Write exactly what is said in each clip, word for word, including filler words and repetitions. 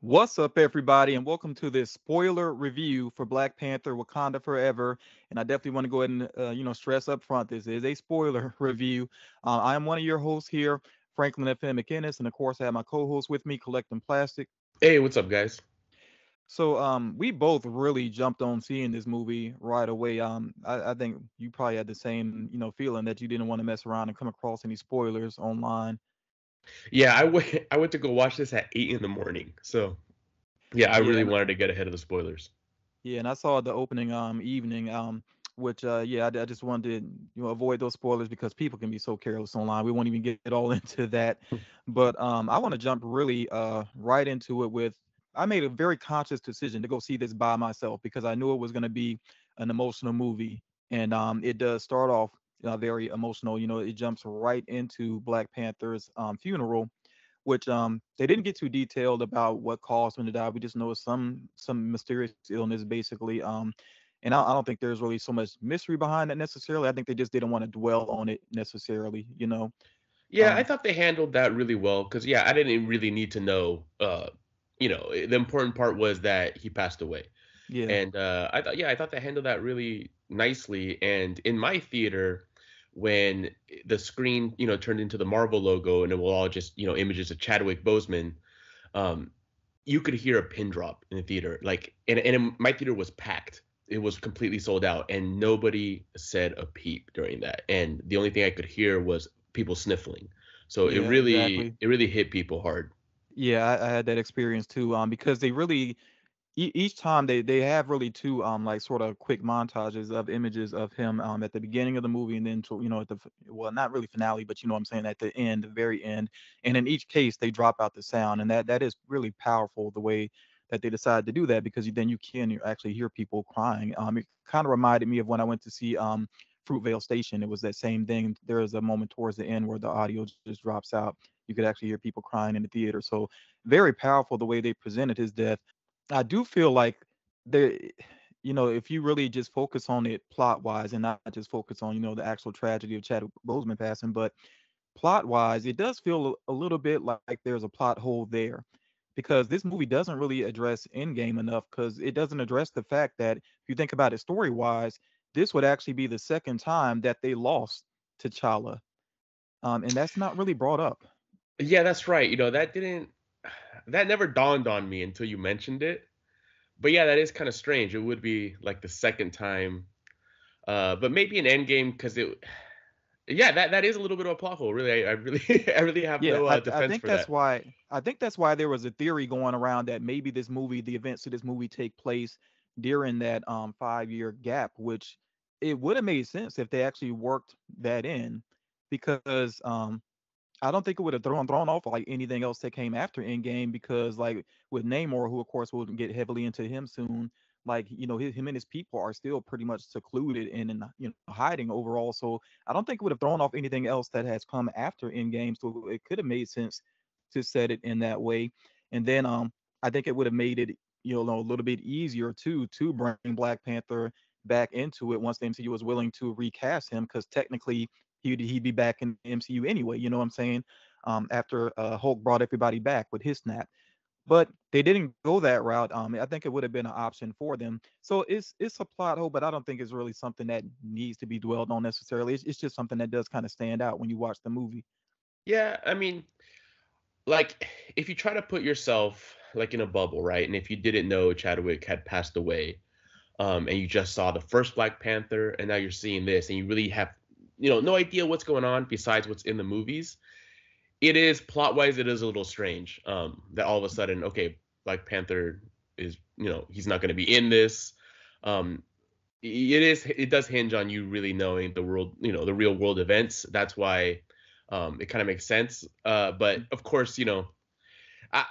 What's up, everybody, and welcome to this spoiler review for Black Panther: Wakanda Forever. And I definitely want to go ahead and uh, you know stress up front, this is a spoiler review. Uh, I am one of your hosts here, Franklin F M McInnes, and of course I have my co-host with me, Collecting Plastic. Hey, what's up, guys? So um, we both really jumped on seeing this movie right away. Um, I, I think you probably had the same you know feeling that you didn't want to mess around and come across any spoilers online. Yeah, I went, I went to go watch this at eight in the morning. So, yeah, I really yeah. wanted to get ahead of the spoilers. Yeah, and I saw the opening um evening, um which, uh, yeah, I, I just wanted to you know avoid those spoilers because people can be so careless online. We won't even get all into that. But um, I want to jump really uh right into it with, I made a very conscious decision to go see this by myself because I knew it was going to be an emotional movie. And um, it does start off Uh, very emotional. You know, it jumps right into Black Panther's um, funeral, which um, they didn't get too detailed about what caused him to die. We just know it's some some mysterious illness, basically. Um, and I, I don't think there's really so much mystery behind that necessarily. I think they just didn't want to dwell on it necessarily, you know. Yeah, um, I thought they handled that really well because, yeah, I didn't really need to know. Uh, you know, the important part was that he passed away. Yeah. And uh, I thought, yeah, I thought they handled that really nicely. And in my theater, when the screen, you know, turned into the Marvel logo and it was all just, you know, images of Chadwick Boseman, um, you could hear a pin drop in the theater. Like, and, and my theater was packed. It was completely sold out and nobody said a peep during that. And the only thing I could hear was people sniffling. So yeah, it really, exactly. it really hit people hard. Yeah, I, I had that experience too, um, because they really, each time they, they have really two um like sort of quick montages of images of him um at the beginning of the movie and then to, you know at the well not really finale but you know what I'm saying at the end, the very end, and in each case they drop out the sound, and that that is really powerful the way that they decided to do that because you, then you can actually hear people crying. Um, it kind of reminded me of when I went to see um Fruitvale Station. It was that same thing. There is a moment towards the end where the audio just drops out. You could actually hear people crying in the theater. So very powerful the way they presented his death. I do feel like there, you know, if you really just focus on it plot wise and not just focus on, you know, the actual tragedy of Chadwick Boseman passing, but plot wise, it does feel a little bit like, like there's a plot hole there because this movie doesn't really address Endgame enough because it doesn't address the fact that if you think about it story wise, this would actually be the second time that they lost T'Challa. Um, and that's not really brought up. Yeah, that's right. You know, that didn't. That never dawned on me until you mentioned it. But yeah, that is kind of strange. It would be like the second time. Uh, but maybe an Endgame because it... Yeah, that, that is a little bit of a plot hole, really. I, I really I really have yeah, no uh, defense I, I think for that's that. Why, I think that's why there was a theory going around that maybe this movie, the events of this movie take place during that um, five-year gap, which it would have made sense if they actually worked that in because... Um, I don't think it would have thrown thrown off like anything else that came after Endgame because like with Namor, who of course will get heavily into him soon, like you know his, him and his people are still pretty much secluded and in you know hiding overall. So I don't think it would have thrown off anything else that has come after Endgame. So it could have made sense to set it in that way. And then um I think it would have made it you know a little bit easier too to bring Black Panther back into it once the M C U was willing to recast him because technically. He'd, he'd be back in M C U anyway, you know what I'm saying, um, after uh, Hulk brought everybody back with his snap. But they didn't go that route. Um, I think it would have been an option for them. So it's it's a plot hole, but I don't think it's really something that needs to be dwelled on necessarily. It's, it's just something that does kind of stand out when you watch the movie. Yeah, I mean, like, if you try to put yourself, like, in a bubble, right, and if you didn't know Chadwick had passed away, um, and you just saw the first Black Panther, and now you're seeing this, and you really have you know, no idea what's going on besides what's in the movies. It is plot wise. It is a little strange um, that all of a sudden, okay, Black Panther is, you know, he's not going to be in this. Um, it is. It does hinge on you really knowing the world, you know, the real world events. That's why um, it kind of makes sense. Uh, but of course, you know, I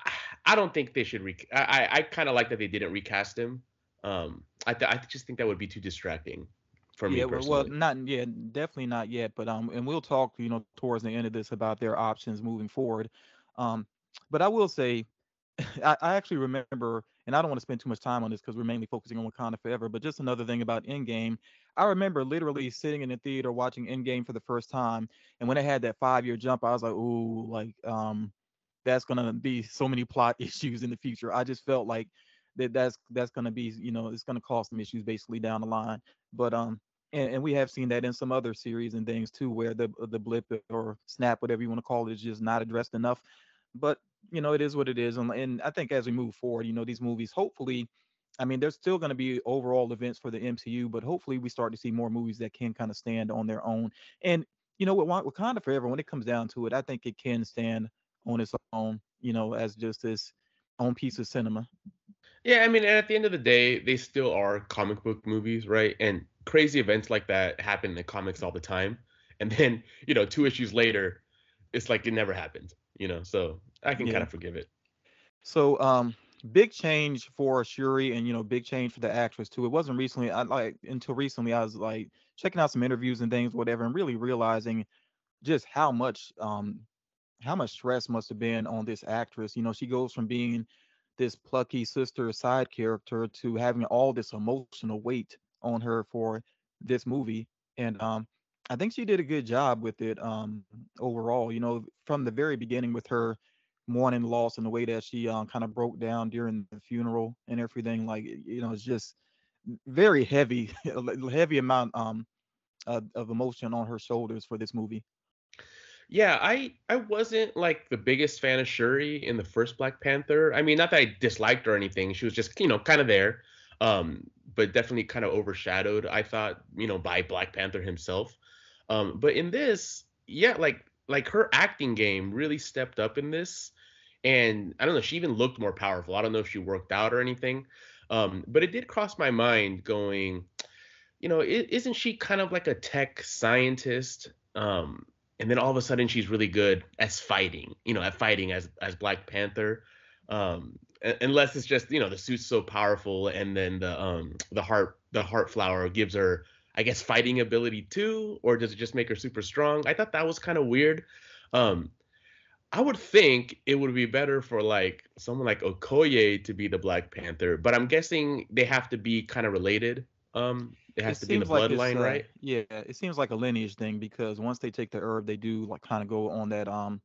I don't think they should. Rec- I I kind of like that they didn't recast him. Um, I th- I just think that would be too distracting. For me yeah, personally. Well, not yeah, definitely not yet. But um, and we'll talk, you know, towards the end of this about their options moving forward. Um, but I will say, I, I actually remember, and I don't want to spend too much time on this because we're mainly focusing on Wakanda Forever. But just another thing about Endgame, I remember literally sitting in the theater watching Endgame for the first time, and when it had that five-year jump, I was like, ooh, like um, that's going to be so many plot issues in the future. I just felt like that that's that's going to be, you know, it's going to cause some issues basically down the line. But um, and, and we have seen that in some other series and things too, where the the blip or snap, whatever you want to call it, is just not addressed enough. But you know, it is what it is, and, and I think as we move forward, you know, these movies, hopefully, I mean, there's still going to be overall events for the M C U, but hopefully we start to see more movies that can kind of stand on their own. And you know, with Wakanda Forever, when it comes down to it, I think it can stand on its own, you know, as just this own piece of cinema. Yeah, I mean, at the end of the day, they still are comic book movies, right? And crazy events like that happen in the comics all the time. And then, you know, two issues later, it's like it never happened, you know, so I can yeah. kind of forgive it. So um, big change for Shuri and, you know, big change for the actress, too. It wasn't recently, I like until recently, I was like checking out some interviews and things, whatever, and really realizing just how much um, how much stress must have been on this actress. You know, she goes from being this plucky sister side character to having all this emotional weight on her for this movie. And um, I think she did a good job with it um, overall, you know, from the very beginning with her mourning loss and the way that she um, kind of broke down during the funeral and everything. Like, you know, it's just very heavy, heavy amount um, uh, of emotion on her shoulders for this movie. Yeah, I, I wasn't like the biggest fan of Shuri in the first Black Panther. I mean, not that I disliked her or anything. She was just, you know, kind of there, um, but definitely kind of overshadowed, I thought, you know, by Black Panther himself. Um, but in this, yeah, like like her acting game really stepped up in this. And I don't know, she even looked more powerful. I don't know if she worked out or anything. Um, but it did cross my mind going, you know, isn't she kind of like a tech scientist? Um And then all of a sudden, she's really good at fighting, you know, at fighting as as Black Panther, um, unless it's just, you know, the suit's so powerful, and then the um the heart the heart flower gives her, I guess, fighting ability too, or does it just make her super strong? I thought that was kind of weird. Um, I would think it would be better for like someone like Okoye to be the Black Panther, but I'm guessing they have to be kind of related. Um, it has it to be in the like bloodline, uh, right? Yeah, it seems like a lineage thing, because once they take the herb, they do like kind of go on that, um,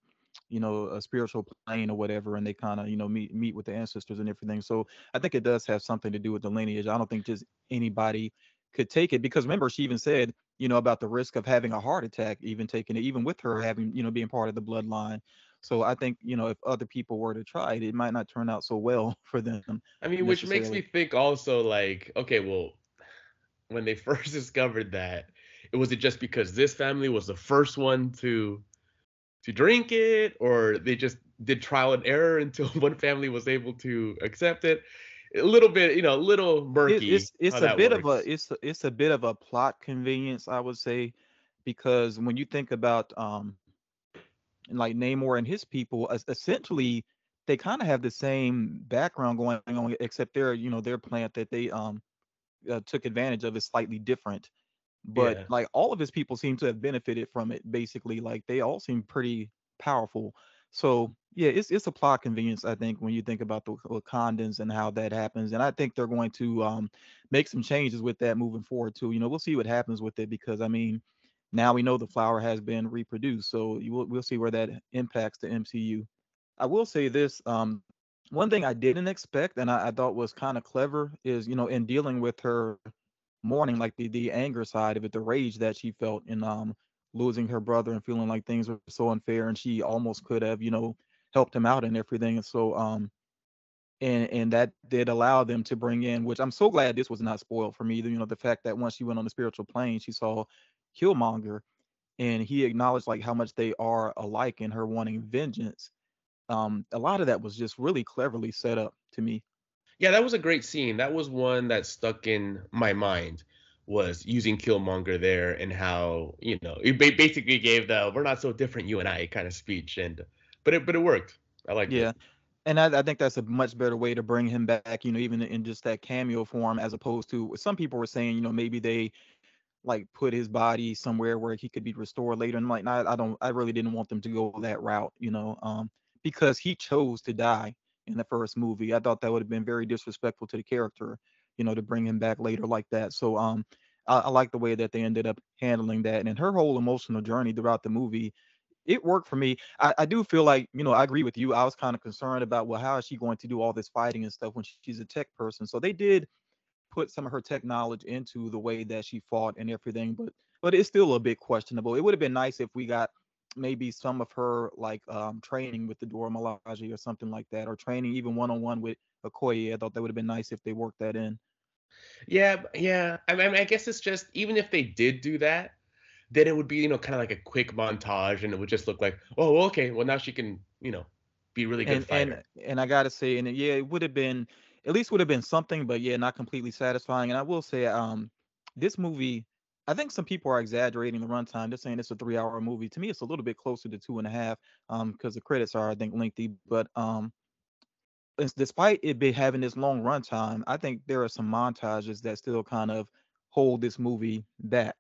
you know, a spiritual plane or whatever, and they kind of, you know, meet meet with the ancestors and everything. So I think it does have something to do with the lineage. I don't think just anybody could take it, because remember, she even said, you know, about the risk of having a heart attack, even taking it, even with her having, you know, being part of the bloodline. So I think, you know, if other people were to try it, it might not turn out so well for them. I mean, which makes me think also like, okay, well, when they first discovered that, it was it just because this family was the first one to to drink it, or they just did trial and error until one family was able to accept it? A little bit, you know, a little murky. It's, it's, it's a bit works. of a it's it's a bit of a plot convenience, I would say, because when you think about um like Namor and his people, essentially they kind of have the same background going on, except their, you know, their plant that they um Uh, took advantage of is slightly different, but yeah. like all of his people seem to have benefited from it, basically. Like they all seem pretty powerful. So yeah, it's it's a plot convenience, I think, when you think about the Wakandans and how that happens. And I think they're going to um make some changes with that moving forward too. You know, we'll see what happens with it, because I mean, now we know the flower has been reproduced, so you will, we'll see where that impacts the M C U. I will say this, um one thing I didn't expect, and I, I thought was kind of clever, is, you know, in dealing with her mourning, like the, the anger side of it, the rage that she felt in um, losing her brother and feeling like things were so unfair, and she almost could have, you know, helped him out and everything. And so, um, and and that did allow them to bring in, which I'm so glad this was not spoiled for me, you know, the fact that once she went on the spiritual plane, she saw Killmonger, and he acknowledged like how much they are alike in her wanting vengeance. Um, a lot of that was just really cleverly set up to me. Yeah, that was a great scene. That was one that stuck in my mind, was using Killmonger there, and how, you know, it basically gave the "we're not so different, you and I" kind of speech. And but it but it worked. I like it. Yeah, that. and I, I think that's a much better way to bring him back. You know, even in just that cameo form, as opposed to some people were saying, you know, maybe they like put his body somewhere where he could be restored later. And like, no, I don't. I really didn't want them to go that route. You know. Um, because he chose to die in the first movie. I thought that would have been very disrespectful to the character, you know, to bring him back later like that. So um, I, I like the way that they ended up handling that. And her whole emotional journey throughout the movie, it worked for me. I, I do feel like, you know, I agree with you. I was kind of concerned about, well, how is she going to do all this fighting and stuff when she's a tech person? So they did put some of her tech knowledge into the way that she fought and everything, but but it's still a bit questionable. It would have been nice if we got maybe some of her like um, training with the Dora Milaje or something like that, or training even one-on-one with Okoye. I thought that would have been nice if they worked that in. Yeah, yeah. I mean, I guess it's just, even if they did do that, then it would be, you know, kind of like a quick montage, and it would just look like, oh, okay, well, now she can, you know, be really good and, fighter. And, and I got to say, and yeah, it would have been, at least would have been something, but yeah, not completely satisfying. And I will say, um, this movie, I think some people are exaggerating the runtime. They're saying it's a three-hour movie. To me, it's a little bit closer to two and a half um, because the credits are, I think, lengthy. But um, it's, despite it be having this long runtime, I think there are some montages that still kind of hold this movie back.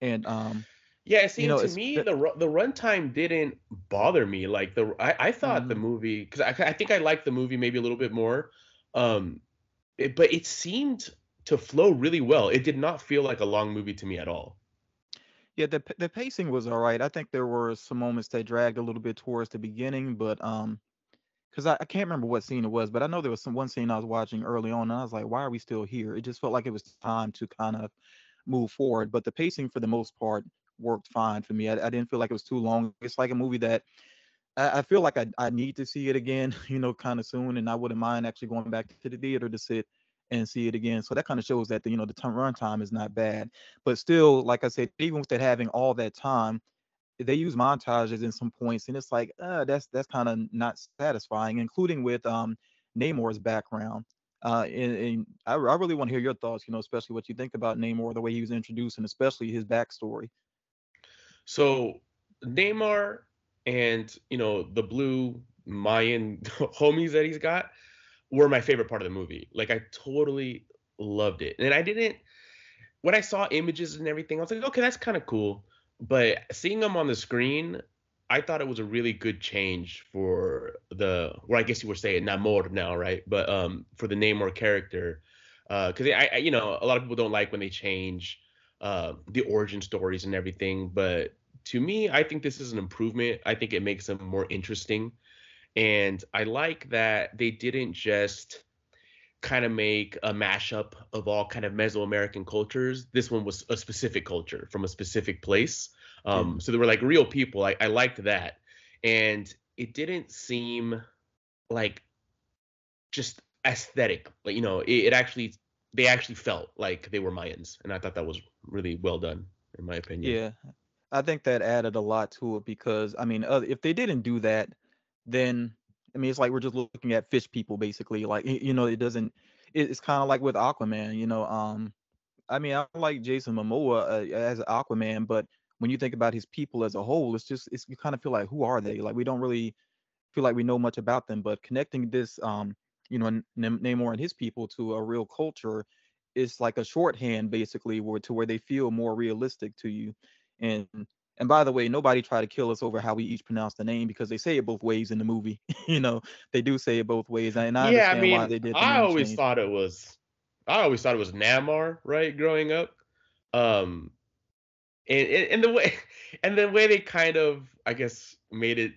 And um, yeah, it seemed, you know, to me the the runtime didn't bother me. Like the I, I thought mm-hmm. the movie, because I, I think I liked the movie maybe a little bit more. Um, it, but it seemed to flow really well. It did not feel like a long movie to me at all. Yeah, the the pacing was all right. I think there were some moments that dragged a little bit towards the beginning, but um, because I, I can't remember what scene it was, but I know there was some one scene I was watching early on, and I was like, why are we still here? It just felt like it was time to kind of move forward, but the pacing for the most part worked fine for me. I, I didn't feel like it was too long. It's like a movie that I, I feel like I, I need to see it again, you know, kind of soon, and I wouldn't mind actually going back to the theater to sit and see it again. So that kind of shows that the, you know, the time, run time is not bad, but still, like I said, even with that having all that time, they use montages in some points, and it's like, uh, that's that's kind of not satisfying, including with um, Namor's background. Uh, and, and I, I really want to hear your thoughts, you know, especially what you think about Namor, the way he was introduced, and especially his backstory. So Namor and, you know, the blue Mayan homies that he's got were my favorite part of the movie. Like, I totally loved it. And I didn't, when I saw images and everything, I was like, okay, that's kind of cool. But seeing them on the screen, I thought it was a really good change for the, well, I guess you were saying Namor now, right? But um, for the Namor character, because uh, I, I, you know, a lot of people don't like when they change uh, the origin stories and everything. But to me, I think this is an improvement. I think it makes them more interesting. And I like that they didn't just kind of make a mashup of all kind of Mesoamerican cultures. This one was a specific culture from a specific place. Um, mm-hmm. So they were like real people. I, I liked that. And it didn't seem like just aesthetic. Like, you know, it, it actually, they actually felt like they were Mayans. And I thought that was really well done, in my opinion. Yeah, I think that added a lot to it because, I mean, uh, if they didn't do that, then, I mean, it's like we're just looking at fish people, basically. Like, you know, it doesn't, it, it's kind of like with Aquaman, you know. Um, I mean, I like Jason Momoa uh, as Aquaman, but when you think about his people as a whole, it's just, it's, you kind of feel like, who are they? Like, we don't really feel like we know much about them, but connecting this, um, you know, N- Namor and his people to a real culture is like a shorthand, basically, where to where they feel more realistic to you. And And by the way, nobody tried to kill us over how we each pronounce the name, because they say it both ways in the movie. You know, they do say it both ways, and I yeah, understand I mean, why they did. The I always change. thought it was, I always thought it was Namor, right? Growing up, um, and, and the way, and the way they kind of, I guess, made it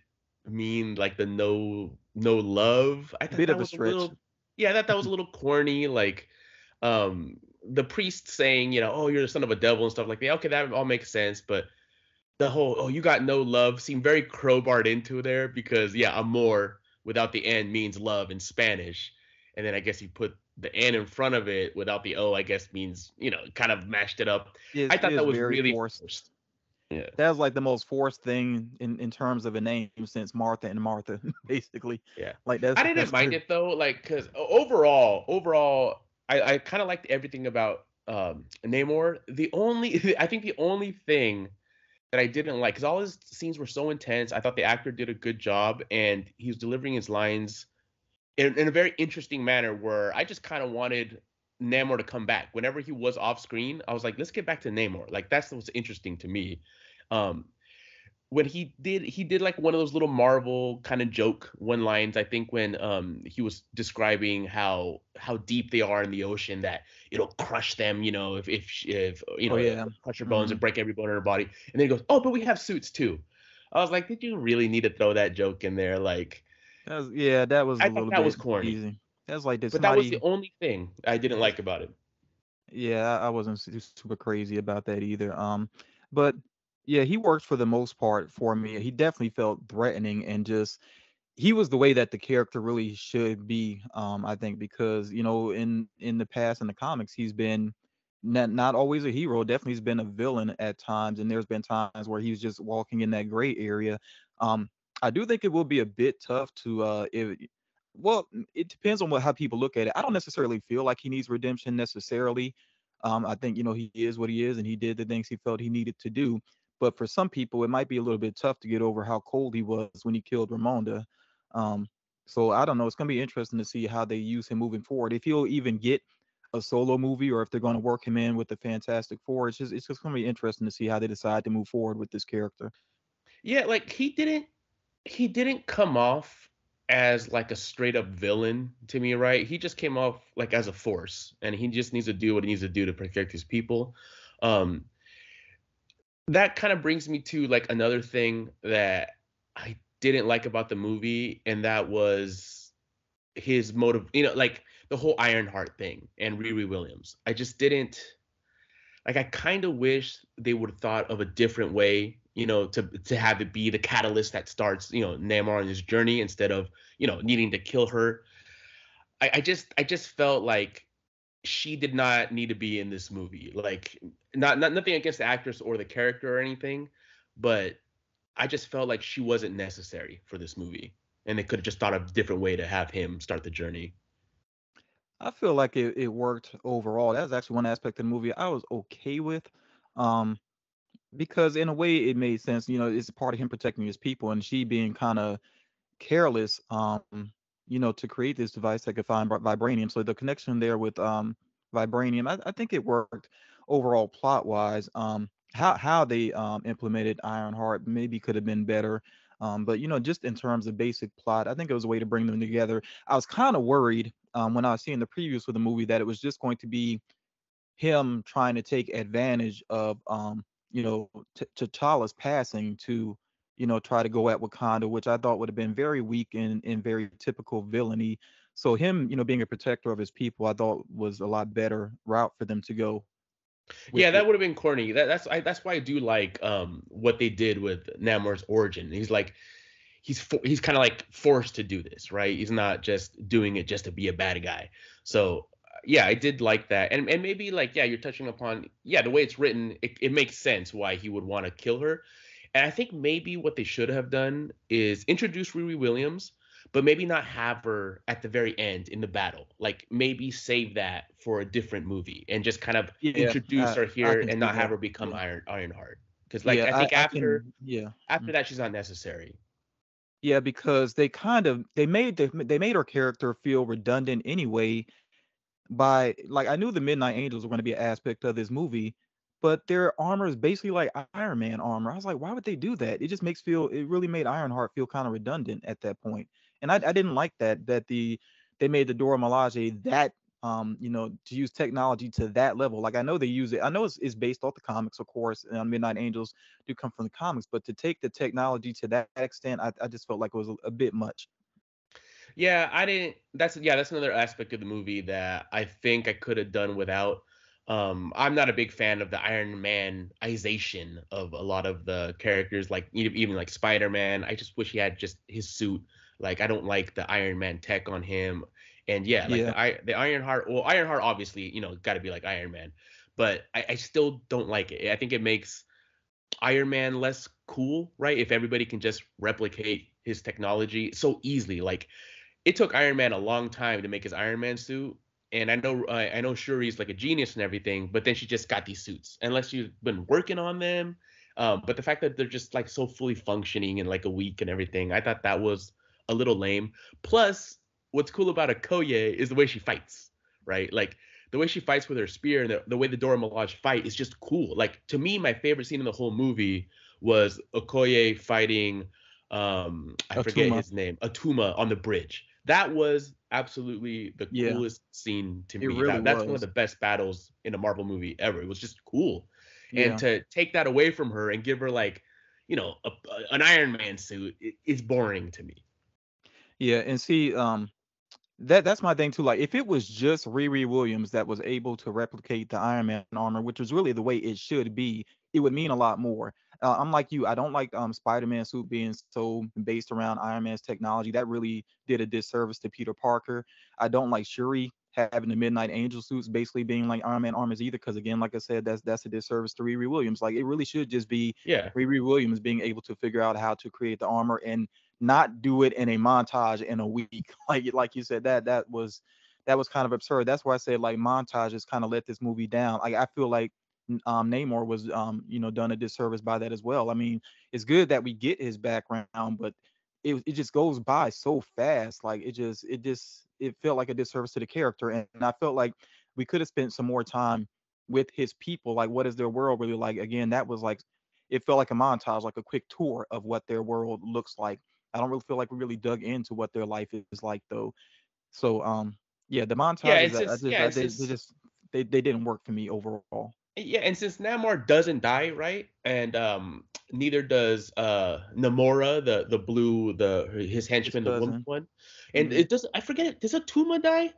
mean like the no, no love. I thought Bit that of was a stretch. Little, yeah, I thought that was a little corny, like, um, the priest saying, you know, oh, you're the son of a devil and stuff like that. Okay, that all makes sense, but the whole, oh, you got no love seemed very crowbarred into there because, yeah, amor without the N means love in Spanish. And then I guess you put the N in front of it without the O, I guess means, you know, kind of mashed it up. It's, I thought that was really forced. forced. Yeah. That was like the most forced thing in, in terms of a name since Martha and Martha, basically. Yeah. Like that's, I didn't that's mind true. it, though, like, because overall, overall, I, I kind of liked everything about um, Namor. The only, I think the only thing that I didn't like, because all his scenes were so intense. I thought the actor did a good job, and he was delivering his lines in, in a very interesting manner, where I just kind of wanted Namor to come back. Whenever he was off screen, I was like, let's get back to Namor. Like, that's what's interesting to me. Um, when he did, he did like one of those little Marvel kind of joke one lines, I think, when um, he was describing how how deep they are in the ocean, that it'll crush them, you know, if, if, if you know, oh, yeah. crush your bones mm-hmm. and break every bone in your body. And then he goes, oh, but we have suits too. I was like, did you really need to throw that joke in there? Like, that was, yeah, that was I a little that bit was corny. Easy. That was like this. But that was the only thing I didn't like about it. Yeah, I wasn't super crazy about that either. Um, but yeah, he worked for the most part for me. He definitely felt threatening, and just he was the way that the character really should be. Um, I think because you know in in the past in the comics he's been not not always a hero. Definitely he's been a villain at times, and there's been times where he's just walking in that gray area. Um, I do think it will be a bit tough to uh if. Well, it depends on what how people look at it. I don't necessarily feel like he needs redemption necessarily. Um, I think, you know, he is what he is, and he did the things he felt he needed to do. But for some people, it might be a little bit tough to get over how cold he was when he killed Ramonda. Um, so I don't know. It's going to be interesting to see how they use him moving forward. If he'll even get a solo movie, or if they're going to work him in with the Fantastic Four, it's just, it's just going to be interesting to see how they decide to move forward with this character. Yeah, like he didn't, he didn't come off as like a straight up villain to me, right? He just came off like as a force, and he just needs to do what he needs to do to protect his people. Um, that kind of brings me to like another thing that I didn't like about the movie, and that was his motive, you know, like the whole Ironheart thing and Riri Williams. I just didn't, like I kind of wish they would have thought of a different way, you know, to to have it be the catalyst that starts, you know, Namor on his journey, instead of, you know, needing to kill her. I, I just I just felt like she did not need to be in this movie. Like, not, not nothing against the actress or the character or anything, but I just felt like she wasn't necessary for this movie, and they could have just thought of a different way to have him start the journey. I feel like it, it worked overall. That was actually one aspect of the movie I was okay with. Um, Because in a way it made sense, you know, it's part of him protecting his people, and she being kind of careless, um, you know, to create this device that could find vibranium. So the connection there with um, vibranium, I, I think it worked overall plot wise. Um, how how they um, implemented Ironheart maybe could have been better. Um, but, you know, just in terms of basic plot, I think it was a way to bring them together. I was kind of worried um, when I was seeing the previews for the movie that it was just going to be him trying to take advantage of um, you know, T'Challa's passing to, you know, try to go at Wakanda, which I thought would have been very weak and, and very typical villainy. So him, you know, being a protector of his people, I thought was a lot better route for them to go. Yeah, that would have been corny. That, that's I, that's why I do like um, what they did with Namor's origin. He's like, he's for, he's kind of like forced to do this, right? He's not just doing it just to be a bad guy. So yeah, I did like that. And and maybe like, yeah, you're touching upon, yeah, the way it's written, it, it makes sense why he would want to kill her. And I think maybe what they should have done is introduce Riri Williams, but maybe not have her at the very end in the battle. Like maybe save that for a different movie and just kind of yeah, introduce uh, her here and not that. have her become yeah. Iron Ironheart. Because like yeah, I think I, after I can, yeah. after that, she's not necessary. Yeah, because they kind of they made the, they made her character feel redundant anyway. By like, I knew the Midnight Angels were going to be an aspect of this movie, but their armor is basically like Iron Man armor. I was like, why would they do that? It just makes feel it really made Ironheart feel kind of redundant at that point, and I, I didn't like that. That the they made the Dora Milaje that um you know to use technology to that level. Like I know they use it. I know it's, it's based off the comics, of course, and Midnight Angels do come from the comics, but to take the technology to that extent, I, I just felt like it was a, a bit much. Yeah, I didn't. That's yeah, that's another aspect of the movie that I think I could have done without. Um, I'm not a big fan of the Iron Man-ization of a lot of the characters, like even like Spider-Man. I just wish he had just his suit. Like I don't like the Iron Man tech on him. And yeah, like yeah. The, the Ironheart. Well, Ironheart obviously, you know, got to be like Iron Man. But I, I still don't like it. I think it makes Iron Man less cool, right? If everybody can just replicate his technology so easily, like. It took Iron Man a long time to make his Iron Man suit, and I know uh, I know Shuri's like a genius and everything, but then she just got these suits unless you've been working on them. Um, but the fact that they're just like so fully functioning in like a week and everything, I thought that was a little lame. Plus, what's cool about Okoye is the way she fights, right? Like the way she fights with her spear and the, the way the Dora Milaje fight is just cool. Like to me, my favorite scene in the whole movie was Okoye fighting um, I Attuma. forget his name, Attuma on the bridge. That was absolutely the yeah. coolest scene to me. Really that, that's was. one of the best battles in a Marvel movie ever. It was just cool. Yeah. And to take that away from her and give her like, you know, a, a, an Iron Man suit, it, it's boring to me. Yeah, and see, um, that that's my thing too. Like, if it was just Riri Williams that was able to replicate the Iron Man armor, which was really the way it should be, it would mean a lot more. Uh, I'm like you. I don't like um, Spider-Man's suit being so based around Iron Man's technology. That really did a disservice to Peter Parker. I don't like Shuri having the Midnight Angel suits basically being like Iron Man armors either, because again, like I said, that's that's a disservice to Riri Williams. Like, it really should just be yeah. Riri Williams being able to figure out how to create the armor and not do it in a montage in a week. Like like you said, that that was that was kind of absurd. That's why I said, like, montages kind of let this movie down. Like, I feel like Um, Namor was, um, you know, done a disservice by that as well. I mean, it's good that we get his background, but it it just goes by so fast. Like, it just, it just, it felt like a disservice to the character. And, and I felt like we could have spent some more time with his people. Like, what is their world really like? Again, that was like, it felt like a montage, like a quick tour of what their world looks like. I don't really feel like we really dug into what their life is like, though. So, um, yeah, the montages, yeah, it's just, I, I just, yeah, it's I, they, just... They, just they, they didn't work for me overall. Yeah, and since Namor doesn't die, right, and um, neither does uh, Namora, the the blue, the his henchman, his the woman one, and mm-hmm. it does. I forget. Does Attuma die?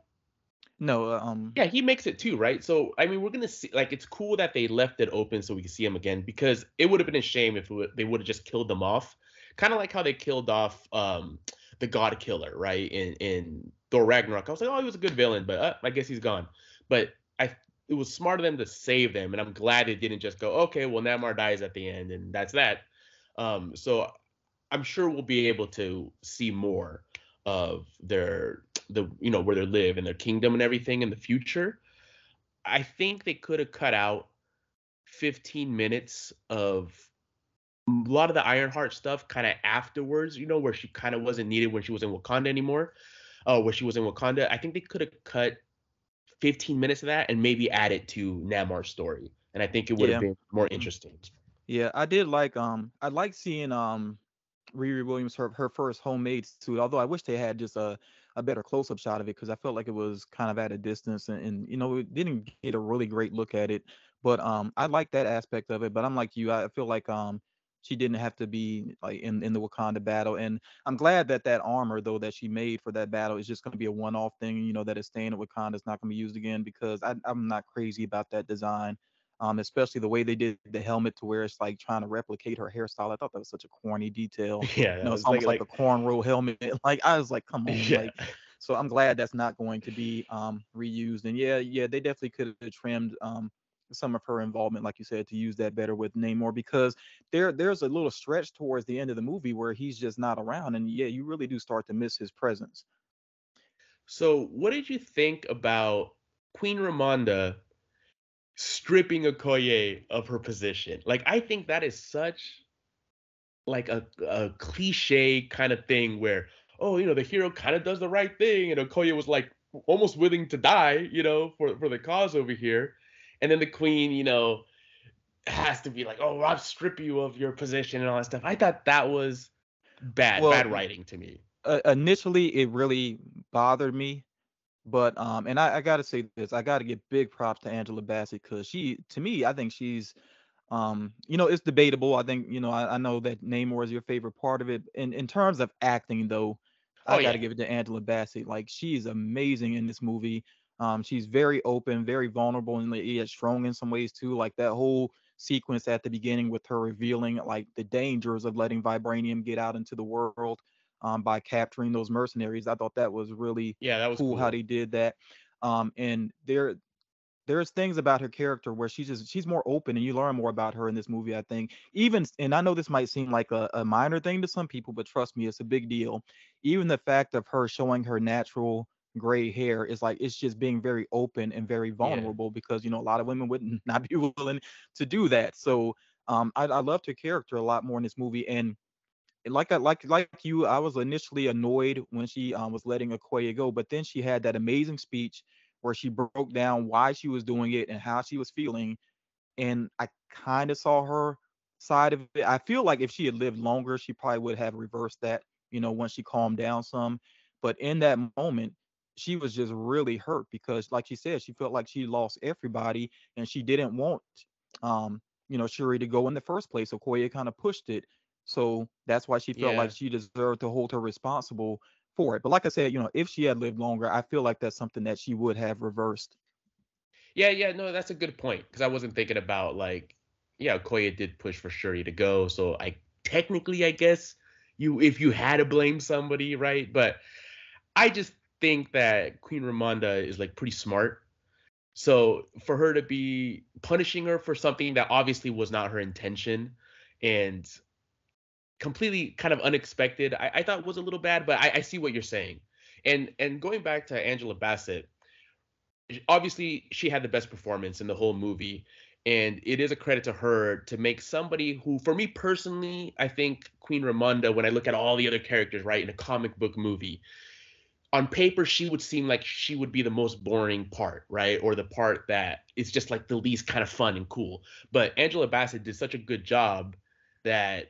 No. Um. Yeah, he makes it too, right? So I mean, we're gonna see. Like, it's cool that they left it open so we can see him again, because it would have been a shame if it, they would have just killed them off, kind of like how they killed off um the God Killer, right? In in Thor Ragnarok, I was like, oh, he was a good villain, but uh, I guess he's gone. But I. It was smart of them to save them, and I'm glad it didn't just go, okay, well, Namor dies at the end, and that's that. Um, so I'm sure we'll be able to see more of their, the you know, where they live and their kingdom and everything in the future. I think they could have cut out fifteen minutes of a lot of the Ironheart stuff kind of afterwards, you know, where she kind of wasn't needed when she was in Wakanda anymore, uh, where she was in Wakanda. I think they could have cut fifteen minutes of that and maybe add it to Namor's story, and I think it would have yeah. been more interesting. Yeah, I did like um, I like seeing um, Riri Williams her her first homemade suit. Although I wish they had just a a better close up shot of it, because I felt like it was kind of at a distance, and, and you know, it didn't get a really great look at it. But um, I like that aspect of it. But I'm like you, I feel like um. she didn't have to be like in, in the Wakanda battle. And I'm glad that that armor, though, that she made for that battle is just going to be a one-off thing, you know, that is staying at Wakanda. It's not going to be used again, because I, I'm not crazy about that design, um, especially the way they did the helmet to where it's like trying to replicate her hairstyle. I thought that was such a corny detail. Yeah. You know, it's almost like, like a cornrow helmet. Like, I was like, come on. Yeah. Like, so I'm glad that's not going to be um, reused. And yeah, yeah, they definitely could have trimmed um, some of her involvement, like you said, to use that better with Namor, because there there's a little stretch towards the end of the movie where he's just not around, and yeah, you really do start to miss his presence. So what did you think about Queen Ramonda stripping Okoye of her position? Like, I think that is such like a, a cliche kind of thing where, oh, you know, the hero kind of does the right thing, and Okoye was like almost willing to die, you know, for, for the cause over here. And then the queen, you know, has to be like, oh, I'll strip you of your position and all that stuff. I thought that was bad, well, bad writing to me. Uh, initially, it really bothered me. But, um, and I, I got to say this, I got to give big props to Angela Bassett, because she, to me, I think she's, um, you know, it's debatable. I think, you know, I, I know that Namor is your favorite part of it. And in terms of acting, though, I oh, got to yeah. give it to Angela Bassett. Like, she's amazing in this movie. Um, she's very open, very vulnerable, and yet strong in some ways too. Like that whole sequence at the beginning with her revealing like the dangers of letting vibranium get out into the world um, by capturing those mercenaries. I thought that was really yeah, that was cool, cool how they did that. Um, and there, there's things about her character where she's just she's more open, and you learn more about her in this movie, I think. Even, and I know this might seem like a, a minor thing to some people, but trust me, it's a big deal. Even the fact of her showing her natural gray hair is like, it's just being very open and very vulnerable, yeah. because you know a lot of women would not be willing to do that. So um I, I loved her character a lot more in this movie, and like I like like you, I was initially annoyed when she um, was letting Okoye go, but then she had that amazing speech where she broke down why she was doing it and how she was feeling, and I kind of saw her side of it. I feel like if she had lived longer, she probably would have reversed that, you know, once she calmed down some. But in that moment, she was just really hurt, because like she said, she felt like she lost everybody, and she didn't want, um, you know, Shuri to go in the first place. Okoye kind of pushed it. So that's why she felt yeah. like she deserved to hold her responsible for it. But like I said, you know, if she had lived longer, I feel like that's something that she would have reversed. Yeah, yeah, no, that's a good point, because I wasn't thinking about, like, yeah, Okoye did push for Shuri to go, so I technically, I guess, you if you had to blame somebody, right? But I just think that Queen Ramonda is, like, pretty smart. So for her to be punishing her for something that obviously was not her intention and completely kind of unexpected, I, I thought was a little bad, but I, I see what you're saying. And and going back to Angela Bassett, obviously she had the best performance in the whole movie, and it is a credit to her to make somebody who, for me personally, I think Queen Ramonda, when I look at all the other characters, right, in a comic book movie, on paper, she would seem like she would be the most boring part, right? Or the part that is just like the least kind of fun and cool. But Angela Bassett did such a good job that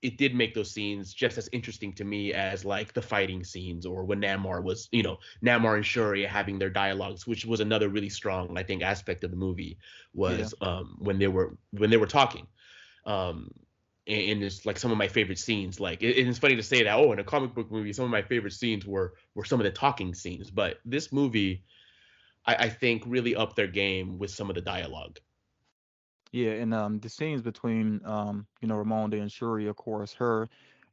it did make those scenes just as interesting to me as like the fighting scenes, or when Namor was, you know, Namor and Shuri having their dialogues, which was another really strong, I think, aspect of the movie was yeah. um, when they were when they were talking. Um, And it's like some of my favorite scenes. Like, it's funny to say that, oh, in a comic book movie, some of my favorite scenes were were some of the talking scenes. But this movie, I, I think, really upped their game with some of the dialogue. Yeah, and um, the scenes between, um, you know, Ramonda and Shuri, of course, her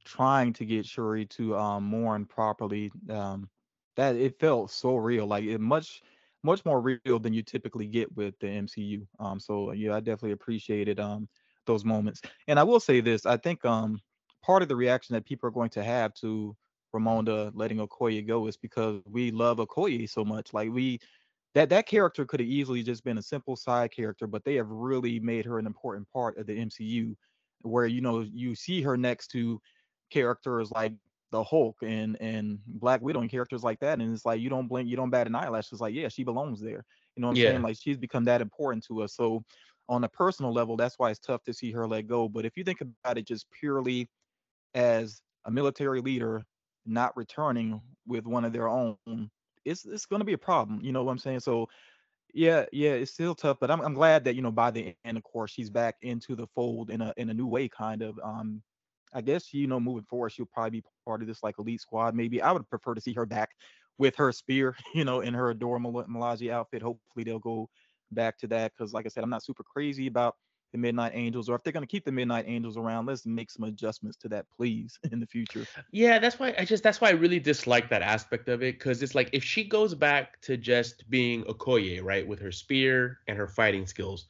trying to get Shuri to um, mourn properly, um, that it felt so real. Like, it much, much more real than you typically get with the M C U. Um, so, yeah, I definitely appreciate it. Um, those moments. And I will say this, I think um part of the reaction that people are going to have to Ramonda letting Okoye go is because we love Okoye so much. Like, we that that character could have easily just been a simple side character, but they have really made her an important part of the M C U, where, you know, you see her next to characters like the Hulk and and Black Widow and characters like that, and it's like, you don't blink, you don't bat an eyelash. It's like, yeah, she belongs there, you know what I'm yeah. saying? Like, she's become that important to us. So on a personal level, that's why it's tough to see her let go. But if you think about it just purely as a military leader not returning with one of their own, it's it's going to be a problem. You know what I'm saying? So, yeah, yeah, it's still tough. But I'm I'm glad that, you know, by the end, of course, she's back into the fold in a in a new way, kind of. Um, I guess, you know, moving forward, she'll probably be part of this, like, elite squad. Maybe I would prefer to see her back with her spear, you know, in her Dora Milaje outfit. Hopefully they'll go back to that, because like I said, I'm not super crazy about the Midnight Angels, or if they're going to keep the Midnight Angels around, let's make some adjustments to that, please, in the future. Yeah, that's why I just that's why I really dislike that aspect of it, because it's like, if she goes back to just being Okoye, right, with her spear and her fighting skills,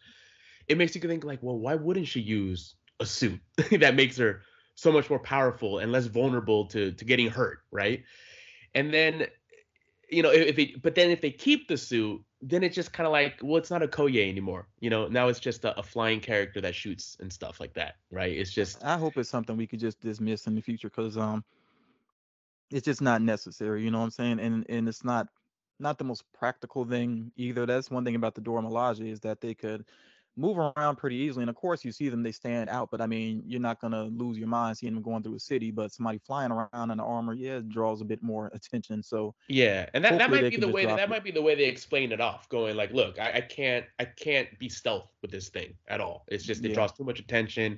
it makes you think, like, well, why wouldn't she use a suit that makes her so much more powerful and less vulnerable to to getting hurt, right? And then, you know, if it, but then if they keep the suit, then it's just kind of like, well, it's not Okoye anymore. You know, now it's just a, a flying character that shoots and stuff like that, right? It's just... I hope it's something we could just dismiss in the future, because um, it's just not necessary, you know what I'm saying? And and it's not not the most practical thing either. That's one thing about the Dora Milaje, is that they could move around pretty easily. And, of course, you see them, they stand out. But, I mean, you're not going to lose your mind seeing them going through a city. But somebody flying around in the armor, yeah, draws a bit more attention. So yeah, and that, that might be the way that, that might be the way they explain it off, going like, look, I, I can't I can't be stealth with this thing at all. It's just it yeah. draws too much attention.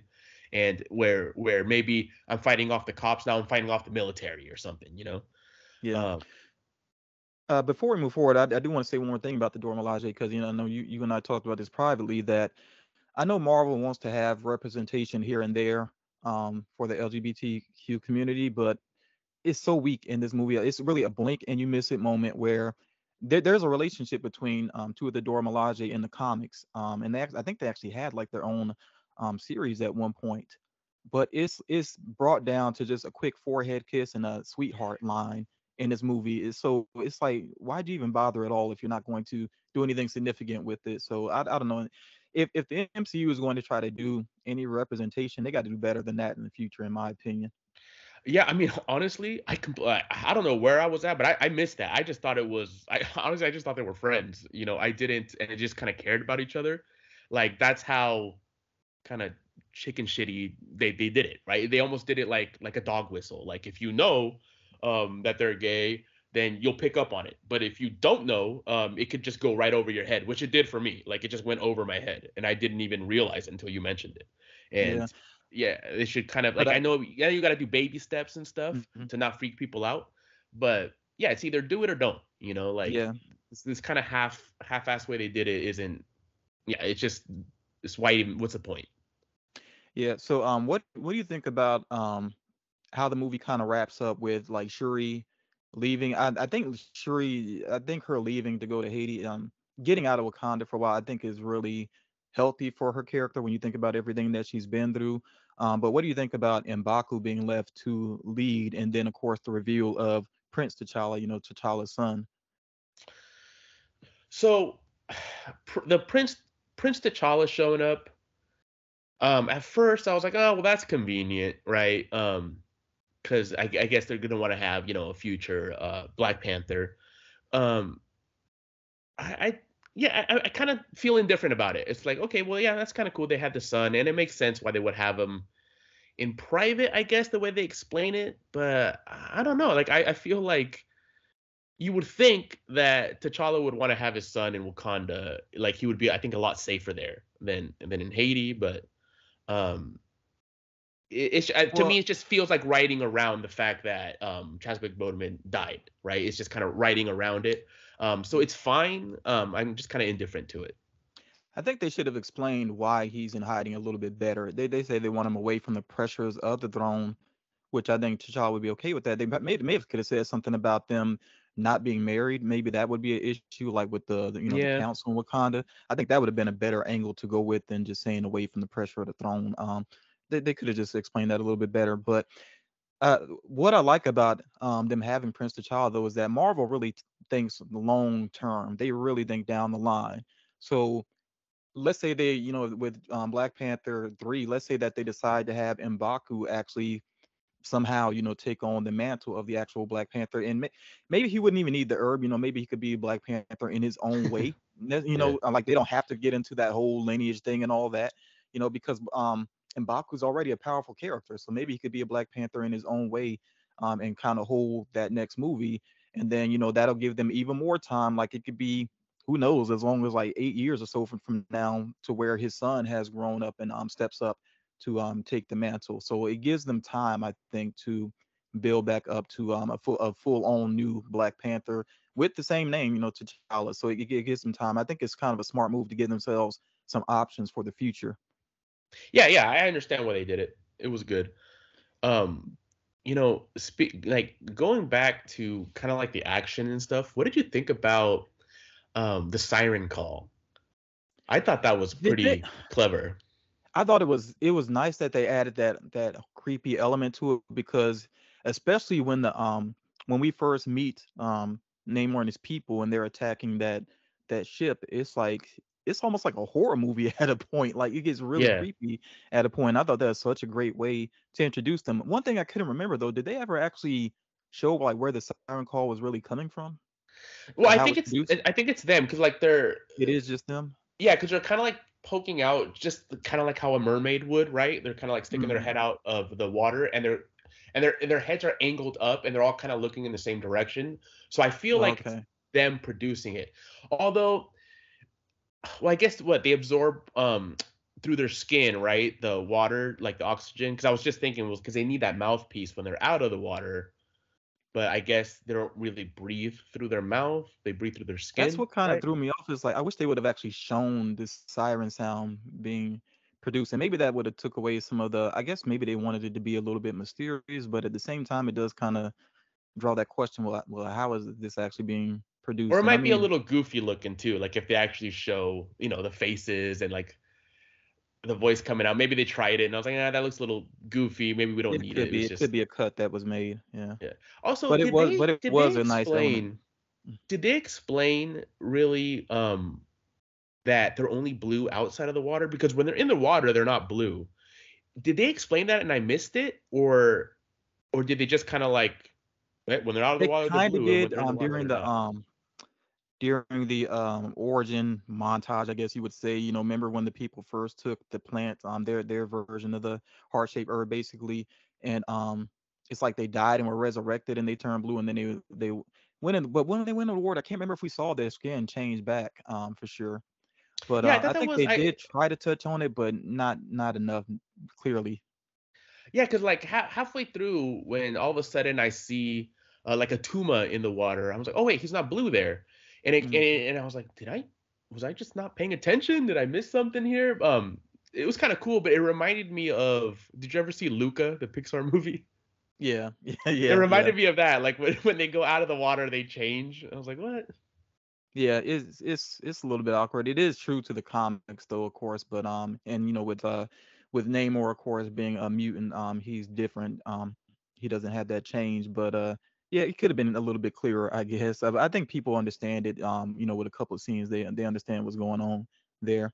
And where where maybe I'm fighting off the cops, now I'm fighting off the military or something, you know? Yeah. Um, Uh, before we move forward, I, I do want to say one more thing about the Dora Milaje, because, you know, I know you, you and I talked about this privately, that I know Marvel wants to have representation here and there um, for the L G B T Q community, but it's so weak in this movie. It's really a blink and you miss it moment, where there, there's a relationship between um, two of the Dora Milaje in the comics, um, and they, I think they actually had like their own um, series at one point, but it's it's brought down to just a quick forehead kiss and a sweetheart line in this movie. Is so it's like, why'd you even bother at all if you're not going to do anything significant with it? So I, I don't know. If if the M C U is going to try to do any representation, they got to do better than that in the future, in my opinion. Yeah, I mean, honestly, I compl- I don't know where I was at, but I, I missed that. I just thought it was. I honestly, I just thought they were friends. You know, I didn't, and it just kind of cared about each other. Like, that's how kind of chicken shitty they they did it, right? They almost did it like like a dog whistle. Like, if you know Um, that they're gay, then you'll pick up on it. But if you don't know, um, it could just go right over your head, which it did for me. Like, it just went over my head, and I didn't even realize it until you mentioned it. And yeah. yeah, it should kind of, like, I, I know, yeah, you got to do baby steps and stuff mm-hmm. to not freak people out, but yeah, it's either do it or don't, you know, like, yeah. this, this kind of half, half-assed way they did it isn't, yeah, it's just, it's why even, what's the point? Yeah, so um, what, what do you think about um how the movie kind of wraps up with, like, Shuri leaving? I, I think Shuri, I think her leaving to go to Haiti, um, getting out of Wakanda for a while, I think is really healthy for her character when you think about everything that she's been through. Um, but what do you think about M'Baku being left to lead, and then, of course, the reveal of Prince T'Challa, you know, T'Challa's son? So pr- the Prince Prince T'Challa showing up, um, at first I was like, oh, well, that's convenient, right? Um, because I, I guess they're going to want to have, you know, a future uh, Black Panther. Um, I, I yeah, I, I kind of feel indifferent about it. It's like, okay, well, yeah, that's kind of cool. They had the son, and it makes sense why they would have him in private, I guess, the way they explain it. But I don't know. Like, I, I feel like you would think that T'Challa would want to have his son in Wakanda. Like, he would be, I think, a lot safer there than than in Haiti. But um, it, it, to well, me, it just feels like writing around the fact that um, Chadwick Boseman died, right? It's just kind of writing around it. Um, so it's fine. Um, I'm just kind of indifferent to it. I think they should have explained why he's in hiding a little bit better. They they say they want him away from the pressures of the throne, which I think T'Challa would be okay with that. They may, may have could have said something about them not being married. Maybe that would be an issue, like with the, the you know yeah. the council in Wakanda. I think that would have been a better angle to go with than just saying away from the pressure of the throne. Um, they they could have just explained that a little bit better, but. Uh, what I like about um, them having Prince T'Challa, though, is that Marvel really t- thinks long term. They really think down the line. So let's say they, you know, with um, Black Panther three, let's say that they decide to have M'Baku actually somehow, you know, take on the mantle of the actual Black Panther. And may- maybe he wouldn't even need the herb. You know, maybe he could be Black Panther in his own way. You know, yeah. like they don't have to get into that whole lineage thing and all that, you know, because um. And M'Baku's already a powerful character, so maybe he could be a Black Panther in his own way, um, and kind of hold that next movie. And then, you know, that'll give them even more time. Like, it could be, who knows, as long as like eight years or so from, from now to where his son has grown up and um steps up to um take the mantle. So it gives them time, I think, to build back up to um a full a full-on new Black Panther with the same name, you know, T'Challa. So it, it gives them time. I think it's kind of a smart move to give themselves some options for the future. Yeah, yeah, I understand why they did it. It was good. Um, you know, speak like going back to kind of like the action and stuff. What did you think about um, the siren call? I thought that was pretty they, clever. I thought it was it was nice that they added that that creepy element to it, because especially when the um when we first meet um Namor and his people, and they're attacking that that ship, it's like. It's almost like a horror movie at a point. Like, it gets really yeah. creepy at a point. I thought that was such a great way to introduce them. One thing I couldn't remember, though, did they ever actually show like where the siren call was really coming from? Well, I think it's, it's I think it's them, because like they're it is just them. Yeah, because they're kind of like poking out, just kind of like how a mermaid would, right? They're kind of like sticking mm-hmm. their head out of the water, and they're and their and their heads are angled up, and they're all kind of looking in the same direction. So I feel oh, like okay. it's them producing it, although. Well, I guess what they absorb um, through their skin, right? The water, like the oxygen. Because I was just thinking, was because they need that mouthpiece when they're out of the water. But I guess they don't really breathe through their mouth. They breathe through their skin. That's what kind of right? threw me off. Is like, I wish they would have actually shown this siren sound being produced, and maybe that would have took away some of the. I guess maybe they wanted it to be a little bit mysterious, but at the same time, it does kind of draw that question. Well, well, how is this actually being? Produced. Or it might I mean, be a little goofy looking too, like if they actually show, you know, the faces and like the voice coming out. Maybe they tried it, and I was like, ah, that looks a little goofy. Maybe we don't it need it. Be, it was it just... could be a cut that was made. Yeah. Yeah. Also, but it was, they, but it was a nice element. Did they explain really um, that they're only blue outside of the water? Because when they're in the water, they're not blue. Did they explain that, and I missed it, or or did they just kind of like when they're out of the they water? They kind of did um, the during the now. um. During the um, origin montage, I guess you would say, you know, remember when the people first took the plant, um, their their version of the heart-shaped herb, basically, and um, it's like they died and were resurrected, and they turned blue, and then they they went in. But when they went in the water, I can't remember if we saw their skin change back, um, for sure. But yeah, uh, I, I think was, they I, did try to touch on it, but not not enough clearly. Yeah, because like ha- halfway through, when all of a sudden I see uh, like Attuma in the water, I was like, oh wait, he's not blue there, and it, mm-hmm. and, and I was like, did I was I just not paying attention? Did I miss something here? Um, it was kind of cool, but it reminded me of. Did you ever see Luca, the Pixar movie? Yeah, yeah, yeah. It reminded yeah. me of that, like when when they go out of the water, they change. I was like, what? Yeah, it's it's it's a little bit awkward. It is true to the comics, though, of course. But um, and you know, with uh, with Namor, of course, being a mutant, um, he's different. Um, he doesn't have that change. But uh, yeah, it could have been a little bit clearer, I guess. I, I think people understand it. Um, you know, with a couple of scenes, they they understand what's going on there.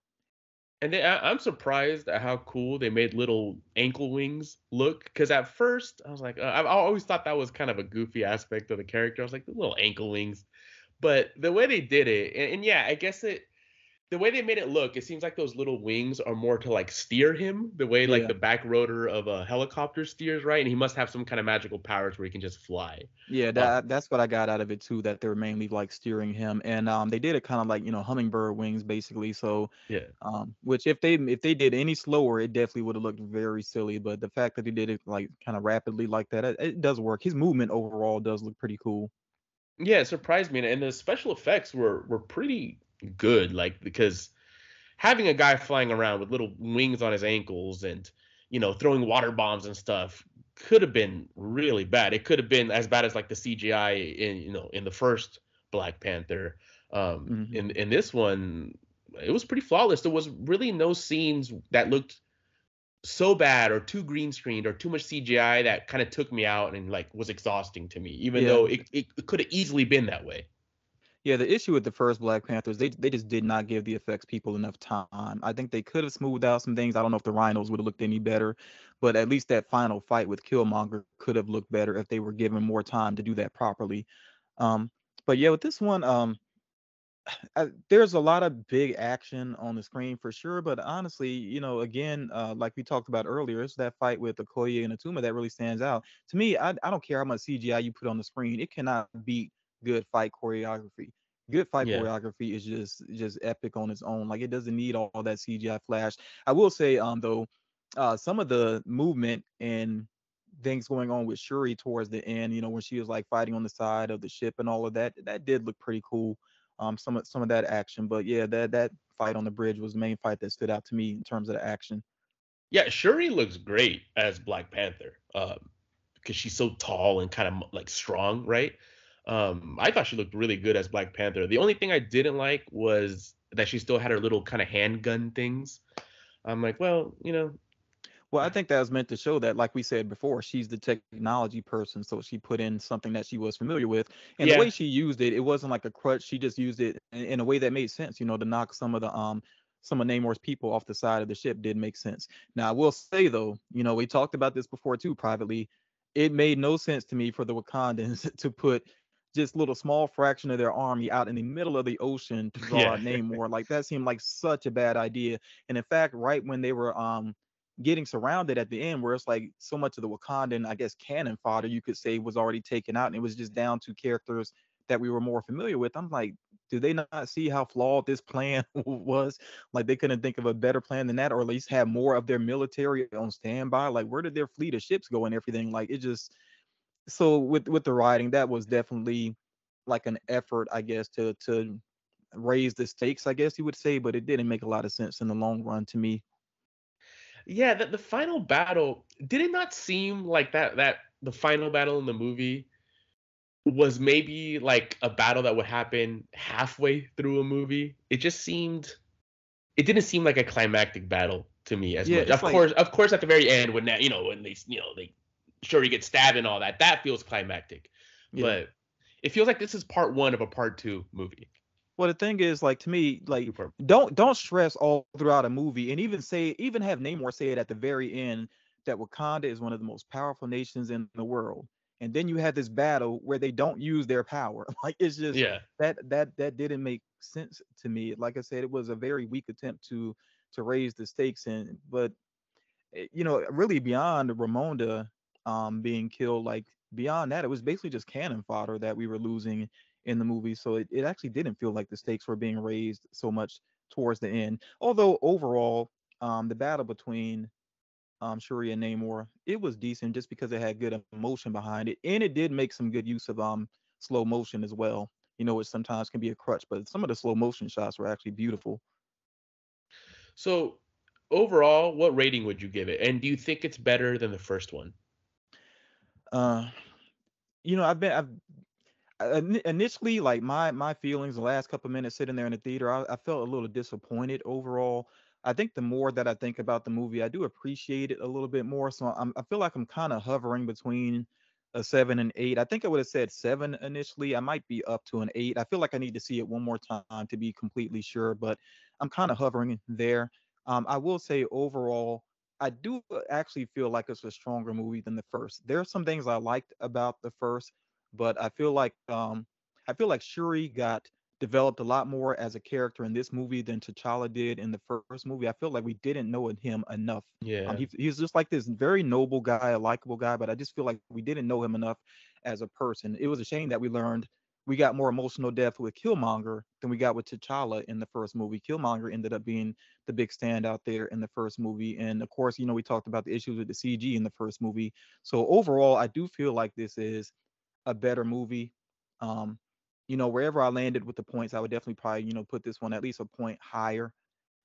And they, I, I'm surprised at how cool they made little ankle wings look. Because at first, I was like, uh, I, I always thought that was kind of a goofy aspect of the character. I was like, the little ankle wings. But the way they did it, and, and yeah, I guess it, the way they made it look, it seems like those little wings are more to like steer him, the way like yeah. the back rotor of a helicopter steers, right? And he must have some kind of magical powers where he can just fly. Yeah, that, um, that's what I got out of it too, that they were mainly like steering him, and um, they did it kind of like, you know, hummingbird wings basically. So yeah, um, which if they if they did any slower, it definitely would have looked very silly. But the fact that they did it like kind of rapidly like that, it, it does work. His movement overall does look pretty cool. Yeah, it surprised me, and the special effects were were pretty good, like, because having a guy flying around with little wings on his ankles and, you know, throwing water bombs and stuff could have been really bad. It could have been as bad as like the C G I in, you know, in the first Black Panther. Um, mm-hmm. in, in this one, it was pretty flawless. There was really no scenes that looked so bad or too green screened or too much C G I that kind of took me out and like was exhausting to me, even yeah. though it, it, it could have easily been that way. Yeah, the issue with the first Black Panthers, they they just did not give the effects people enough time. I think they could have smoothed out some things. I don't know if the rhinos would have looked any better, but at least that final fight with Killmonger could have looked better if they were given more time to do that properly. Um, but yeah, with this one, um, I, there's a lot of big action on the screen for sure. But honestly, you know, again, uh, like we talked about earlier, it's that fight with Okoye and Attuma that really stands out. To me, I, I don't care how much C G I you put on the screen. It cannot beat good fight choreography. Good fight yeah. choreography is just just epic on its own. Like, it doesn't need all, all that C G I flash. I will say, um, though, uh, some of the movement and things going on with Shuri towards the end, you know, when she was like fighting on the side of the ship and all of that, that did look pretty cool. Um, some of some of that action, but yeah, that that fight on the bridge was the main fight that stood out to me in terms of the action. Yeah, Shuri looks great as Black Panther, um, because she's so tall and kind of like strong, right? Um, I thought she looked really good as Black Panther. The only thing I didn't like was that she still had her little kind of handgun things. I'm like, well, you know. Well, I think that was meant to show that, like we said before, she's the technology person. So she put in something that she was familiar with. And yeah. the way she used it, it wasn't like a crutch. She just used it in, in a way that made sense, you know, to knock some of the um some of Namor's people off the side of the ship. Did make sense. Now, I will say, though, you know, we talked about this before, too, privately. It made no sense to me for the Wakandans to put just little small fraction of their army out in the middle of the ocean to draw yeah. Namor. Like, that seemed like such a bad idea. And in fact, right when they were um getting surrounded at the end, where it's like so much of the Wakandan, I guess, cannon fodder, you could say, was already taken out, and it was just down to characters that we were more familiar with. I'm like, do they not see how flawed this plan was? Like, they couldn't think of a better plan than that, or at least have more of their military on standby. Like, where did their fleet of ships go and everything? Like, it just... So with, with the writing, that was definitely like an effort, I guess, to to raise the stakes, I guess you would say, but it didn't make a lot of sense in the long run to me. Yeah, the, the final battle, did it not seem like that, that the final battle in the movie was maybe like a battle that would happen halfway through a movie? It just seemed, it didn't seem like a climactic battle to me as yeah, much. Of like, course, of course, at the very end, when that, you know, when they, you know, they, Shuri gets stabbed and all that. That feels climactic. Yeah. But it feels like this is part one of a part two movie. Well, the thing is, like, to me, like, Super. don't don't stress all throughout a movie, and even say, even have Namor say it at the very end, that Wakanda is one of the most powerful nations in the world. And then you have this battle where they don't use their power. Like, it's just yeah. that that that didn't make sense to me. Like I said, it was a very weak attempt to to raise the stakes, and but you know, really beyond Ramonda um being killed, like beyond that, it was basically just cannon fodder that we were losing in the movie. So it, it actually didn't feel like the stakes were being raised so much towards the end. Although overall, um the battle between um, Shuri and Namor, it was decent just because it had good emotion behind it. And it did make some good use of um slow motion as well, you know, which sometimes can be a crutch, but some of the slow motion shots were actually beautiful. So overall, what rating would you give it? And do you think it's better than the first one? Uh, you know, I've been, I've, initially, like my my feelings the last couple of minutes sitting there in the theater, I, I felt a little disappointed overall. I think the more that I think about the movie, I do appreciate it a little bit more. So I'm, I feel like I'm kind of hovering between a seven and eight. I think I would have said seven initially. I might be up to an eight. I feel like I need to see it one more time to be completely sure, but I'm kind of hovering there. Um, I will say overall, I do actually feel like it's a stronger movie than the first. There are some things I liked about the first, but I feel like um, I feel like Shuri got developed a lot more as a character in this movie than T'Challa did in the first movie. I feel like we didn't know him enough. Yeah, um, he, he was just like this very noble guy, a likable guy, but I just feel like we didn't know him enough as a person. It was a shame that we learned we got more emotional depth with Killmonger than we got with T'Challa in the first movie. Killmonger ended up being the big standout there in the first movie. And of course, you know, we talked about the issues with the C G in the first movie. So overall, I do feel like this is a better movie. Um, you know, wherever I landed with the points, I would definitely probably, you know, put this one at least a point higher.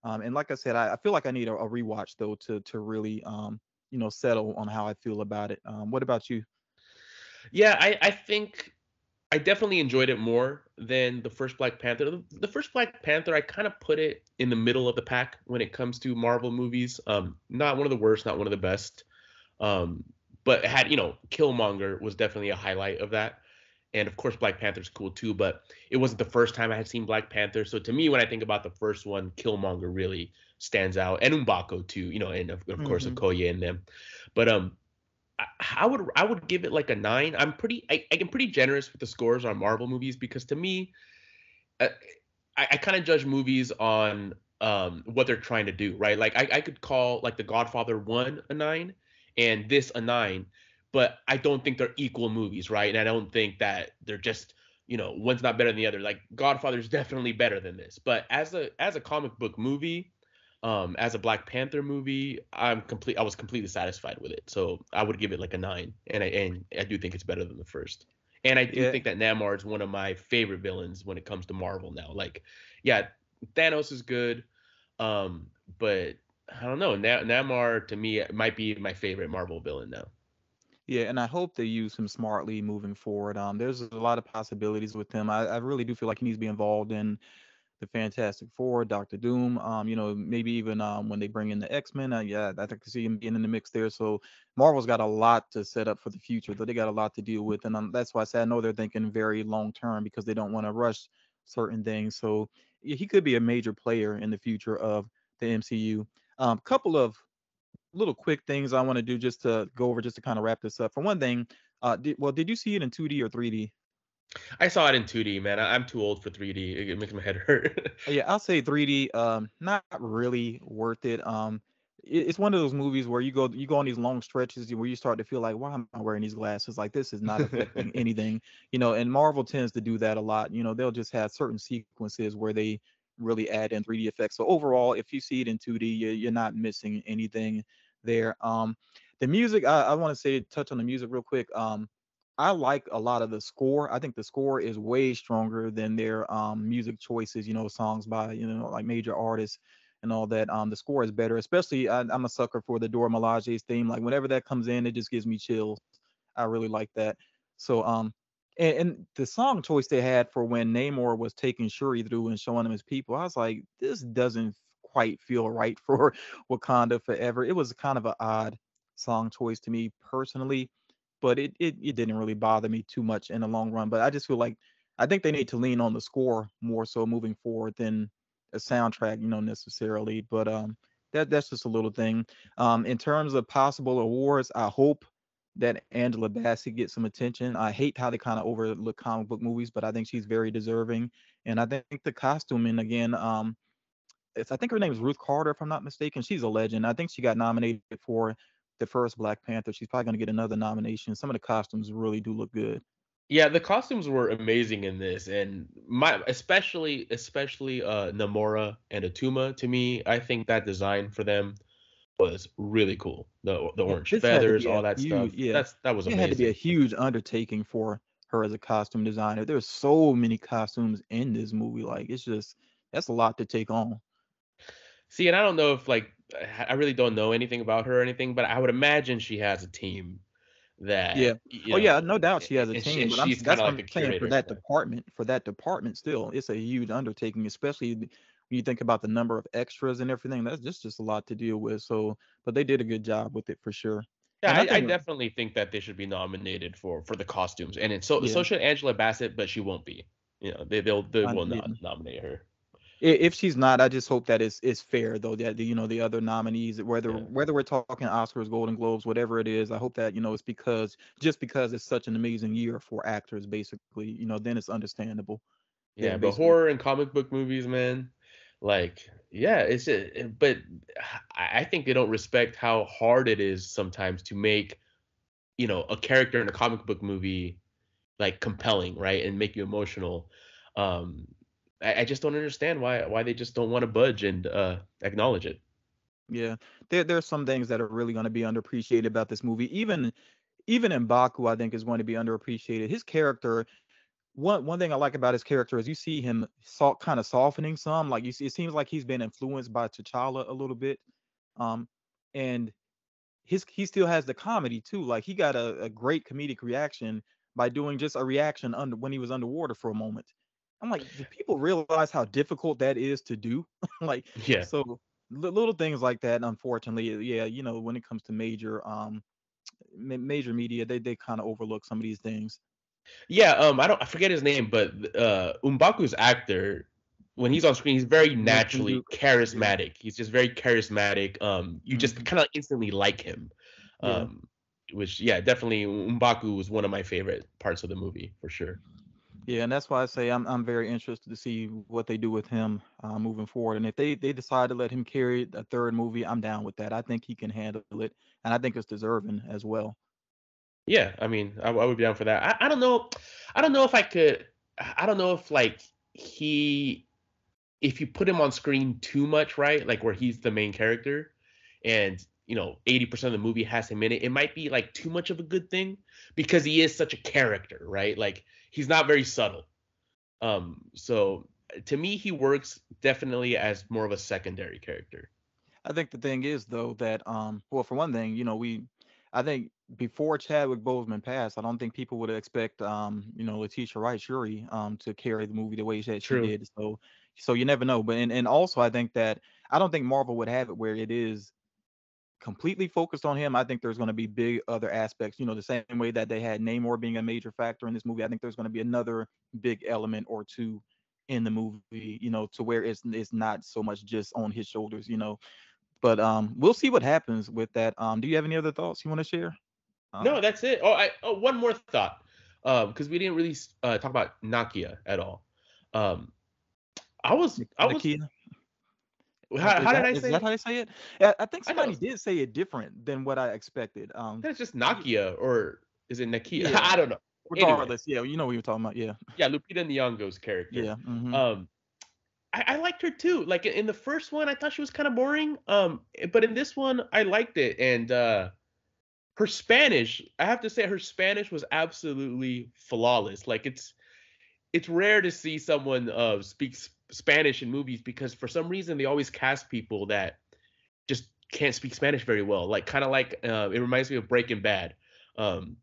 Um, and like I said, I, I feel like I need a, a rewatch though to to really, um, you know, settle on how I feel about it. Um, what about you? Yeah, I, I think I definitely enjoyed it more than the first Black Panther. The, the first Black Panther, I kind of put it in the middle of the pack when it comes to Marvel movies. Um, not one of the worst, not one of the best. Um, But had, you know, Killmonger was definitely a highlight of that. And of course, Black Panther's cool too, but it wasn't the first time I had seen Black Panther. So to me, when I think about the first one, Killmonger really stands out. And M'Baku too, you know, and of, of mm-hmm. course, Okoye and them. But um, I, I would I would give it like a nine. I'm pretty, I, I'm pretty generous with the scores on Marvel movies because to me, I, I kind of judge movies on um what they're trying to do, right? Like I, I could call like The Godfather one a nine. And this a nine, but I don't think they're equal movies, right? And I don't think that they're just, you know, one's not better than the other. Like Godfather's definitely better than this, but as a as a comic book movie, um, as a Black Panther movie, I'm complete. I was completely satisfied with it, so I would give it like a nine. And I and I do think it's better than the first. And I do yeah. think that Namor is one of my favorite villains when it comes to Marvel now. Like, yeah, Thanos is good, um, but. I don't know. Nam- Namor, to me, might be my favorite Marvel villain now. Yeah, and I hope they use him smartly moving forward. Um, there's a lot of possibilities with him. I, I really do feel like he needs to be involved in the Fantastic Four, Doctor Doom, um, you know, maybe even um, when they bring in the X-Men. Uh, yeah, I think I see him being in the mix there. So Marvel's got a lot to set up for the future, though they got a lot to deal with. And um, that's why I say I know they're thinking very long term because they don't want to rush certain things. So yeah, he could be a major player in the future of the M C U. A um, couple of little quick things I want to do just to go over, just to kind of wrap this up. For one thing, uh, did, well, did you see it in two D or three D? I saw it in two D, man. I, I'm too old for three D. It makes my head hurt. Yeah, I'll say three D, um, not really worth it. Um, it. It's one of those movies where you go you go on these long stretches where you start to feel like, why am I wearing these glasses? Like, this is not affecting anything. You know, and Marvel tends to do that a lot. You know, they'll just have certain sequences where they really add in three D effects. So overall, if you see it in two D, you're, you're not missing anything there. Um, the music, I, I want to say, touch on the music real quick. Um, I like a lot of the score. I think the score is way stronger than their um, music choices, you know, songs by, you know, like major artists and all that. Um, the score is better, especially I, I'm a sucker for the Dora Milaje's theme. Like whenever that comes in, it just gives me chills. I really like that. So, um, And, and the song choice they had for when Namor was taking Shuri through and showing him his people, I was like, this doesn't quite feel right for Wakanda Forever. It was kind of an odd song choice to me personally, but it, it it didn't really bother me too much in the long run. But I just feel like I think they need to lean on the score more so moving forward than a soundtrack, you know, necessarily. But um, that that's just a little thing. Um, in terms of possible awards, I hope that Angela Bassett gets some attention. I hate how they kind of overlook comic book movies, but I think she's very deserving. And I think the costuming, again, um, it's, I think her name is Ruth Carter, if I'm not mistaken. She's a legend. I think she got nominated for the first Black Panther. She's probably going to get another nomination. Some of the costumes really do look good. Yeah, the costumes were amazing in this, and my especially especially uh, Namora and Attuma. To me, I think that design for them was really cool. The the orange yeah, feathers, all that huge, stuff. Yeah. That's that was it amazing. It had to be a huge undertaking for her as a costume designer. There's so many costumes in this movie. Like, it's just, that's a lot to take on. See, and I don't know if, like, I really don't know anything about her or anything, but I would imagine she has a team that. Yeah. You know, oh, yeah, no doubt she has a team. She, but she's kind of like the curator for that department. For that department, still, it's a huge undertaking, especially when you think about the number of extras and everything. That's just, just a lot to deal with. So, but they did a good job with it for sure. Yeah, I, I, think, I definitely think that they should be nominated for for the costumes, and it's so yeah. so should Angela Bassett, but she won't be. You know, they they'll they will not nominate her. If she's not, I just hope that it's it's fair though. That you know the other nominees, whether yeah. whether we're talking Oscars, Golden Globes, whatever it is, I hope that you know it's because just because it's such an amazing year for actors, basically. You know, then it's understandable. Yeah, yeah but horror and comic book movies, man. Like, yeah, it's it, but I think they don't respect how hard it is sometimes to make, you know, a character in a comic book movie like compelling, right, and make you emotional. Um, I, I just don't understand why why they just don't want to budge and uh, acknowledge it. Yeah, there there are some things that are really going to be underappreciated about this movie. Even even M'Baku, I think, is going to be underappreciated. His character. One one thing I like about his character is you see him so, kind of softening some. Like you see, it seems like he's been influenced by T'Challa a little bit, um, and his he still has the comedy too. Like he got a, a great comedic reaction by doing just a reaction under when he was underwater for a moment. I'm like, do people realize how difficult that is to do? Like, yeah. So little things like that, unfortunately, yeah. You know, when it comes to major um major media, they they kind of overlook some of these things. Yeah, um, I don't, I forget his name, but uh, M'Baku's actor, when he's on screen, he's very naturally charismatic. He's just very charismatic. Um, you mm-hmm. just kind of instantly like him, um, yeah. which yeah, definitely M'Baku was one of my favorite parts of the movie for sure. Yeah, and that's why I say I'm I'm very interested to see what they do with him uh, moving forward. And if they they decide to let him carry a third movie, I'm down with that. I think he can handle it, and I think it's deserving as well. Yeah, I mean, I, I would be down for that. I, I don't know. I don't know if I could. I don't know if like he, if you put him on screen too much, right? Like where he's the main character and, you know, eighty percent of the movie has him in it. It might be like too much of a good thing because he is such a character, right? Like he's not very subtle. Um, so to me, he works definitely as more of a secondary character. I think the thing is, though, that, um, well, for one thing, you know, we, I think before Chadwick Boseman passed, I don't think people would expect, um, you know, Letitia Wright Shuri um, to carry the movie the way that she True. did. So, so you never know. But and, and also, I think that I don't think Marvel would have it where it is completely focused on him. I think there's going to be big other aspects. You know, the same way that they had Namor being a major factor in this movie, I think there's going to be another big element or two in the movie. You know, to where it's it's not so much just on his shoulders. You know. But um, we'll see what happens with that. Um, do you have any other thoughts you want to share? Um, no, that's it. Oh, I, oh one more thought, because um, we didn't really uh, talk about Nakia at all. Um, I was, I was. Nakia. How, how that, did I say? Is it? That how they say it? I, I think somebody I did say it different than what I expected. Um, that's just Nakia, or is it Nakia? Yeah. I don't know. Regardless, anyway. Yeah, you know what you're talking about, yeah. Yeah, Lupita Nyong'o's character. Yeah. Mm-hmm. Um. I liked her too. Like in the first one, I thought she was kind of boring. Um, but in this one, I liked it. And uh, her Spanish, I have to say, her Spanish was absolutely flawless. Like it's, it's rare to see someone uh speak Spanish in movies because for some reason they always cast people that just can't speak Spanish very well. Like kind of like uh, it reminds me of Breaking Bad. Um,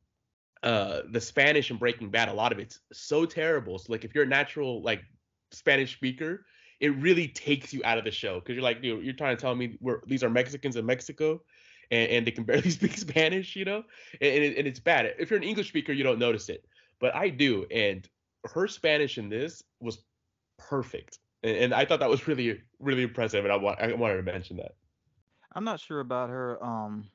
uh, the Spanish in Breaking Bad, a lot of it's so terrible. So like if you're a natural like Spanish speaker, it really takes you out of the show because you're like, dude, you're trying to tell me we're, these are Mexicans in Mexico and, and they can barely speak Spanish, you know, and, and, it, and it's bad. If you're an English speaker, you don't notice it, but I do. And her Spanish in this was perfect. And, and I thought that was really, really impressive. And I, wa- I wanted to mention that. I'm not sure about her. Um,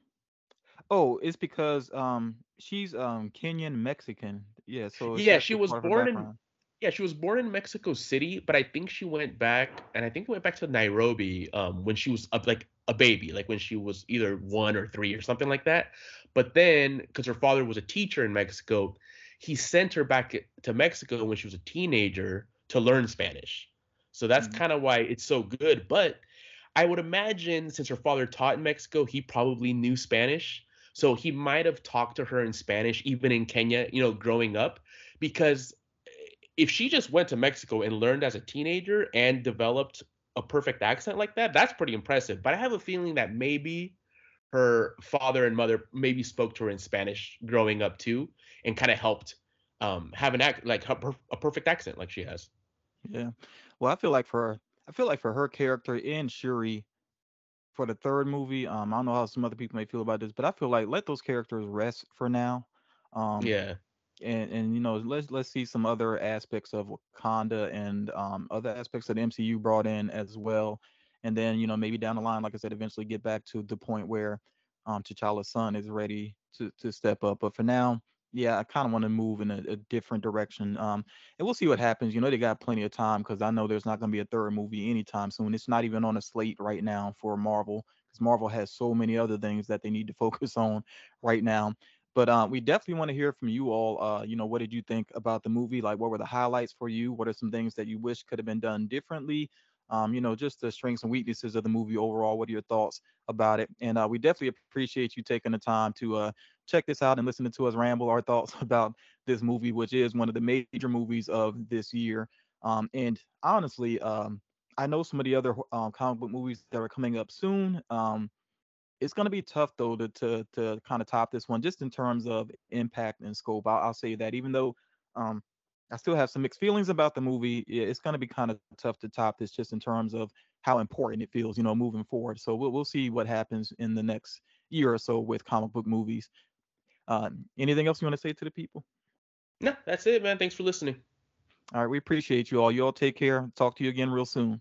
oh, it's because um, she's um, Kenyan Mexican. Yeah. So yeah, she was born in. Yeah, she was born in Mexico City, but I think she went back, and I think went back to Nairobi um, when she was up, like a baby, like when she was either one or three or something like that. But then, because her father was a teacher in Mexico, he sent her back to Mexico when she was a teenager to learn Spanish. So that's mm-hmm. kind of why it's so good. But I would imagine since her father taught in Mexico, he probably knew Spanish. So he might have talked to her in Spanish, even in Kenya, you know, growing up, because if she just went to Mexico and learned as a teenager and developed a perfect accent like that, that's pretty impressive. But I have a feeling that maybe her father and mother maybe spoke to her in Spanish growing up too, and kind of helped um, have an act like a perfect accent like she has. Yeah. Well, I feel like for I feel like for her character in Shuri for the third movie, um, I don't know how some other people may feel about this, but I feel like let those characters rest for now. Um, yeah. And, and you know, let's let's see some other aspects of Wakanda and um, other aspects of the M C U brought in as well. And then, you know, maybe down the line, like I said, eventually get back to the point where um, T'Challa's son is ready to, to step up. But for now, yeah, I kind of want to move in a, a different direction. Um, and we'll see what happens. You know, they got plenty of time because I know there's not going to be a third movie anytime soon. It's not even on a slate right now for Marvel because Marvel has so many other things that they need to focus on right now. But uh, we definitely want to hear from you all. Uh, you know, what did you think about the movie? Like, what were the highlights for you? What are some things that you wish could have been done differently? Um, you know, just the strengths and weaknesses of the movie overall. What are your thoughts about it? And uh, we definitely appreciate you taking the time to uh, check this out and listening to us ramble our thoughts about this movie, which is one of the major movies of this year. Um, and honestly, um, I know some of the other um, comic book movies that are coming up soon. Um, It's going to be tough, though, to to, to kind of top this one just in terms of impact and scope. I'll, I'll say that even though um, I still have some mixed feelings about the movie, it's going to be kind of tough to top this just in terms of how important it feels, you know, moving forward. So we'll, we'll see what happens in the next year or so with comic book movies. Uh, anything else you want to say to the people? No, that's it, man. Thanks for listening. All right. We appreciate you all. You all take care. Talk to you again real soon.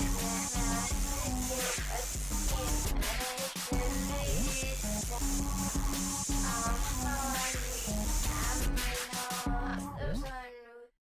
Thank you.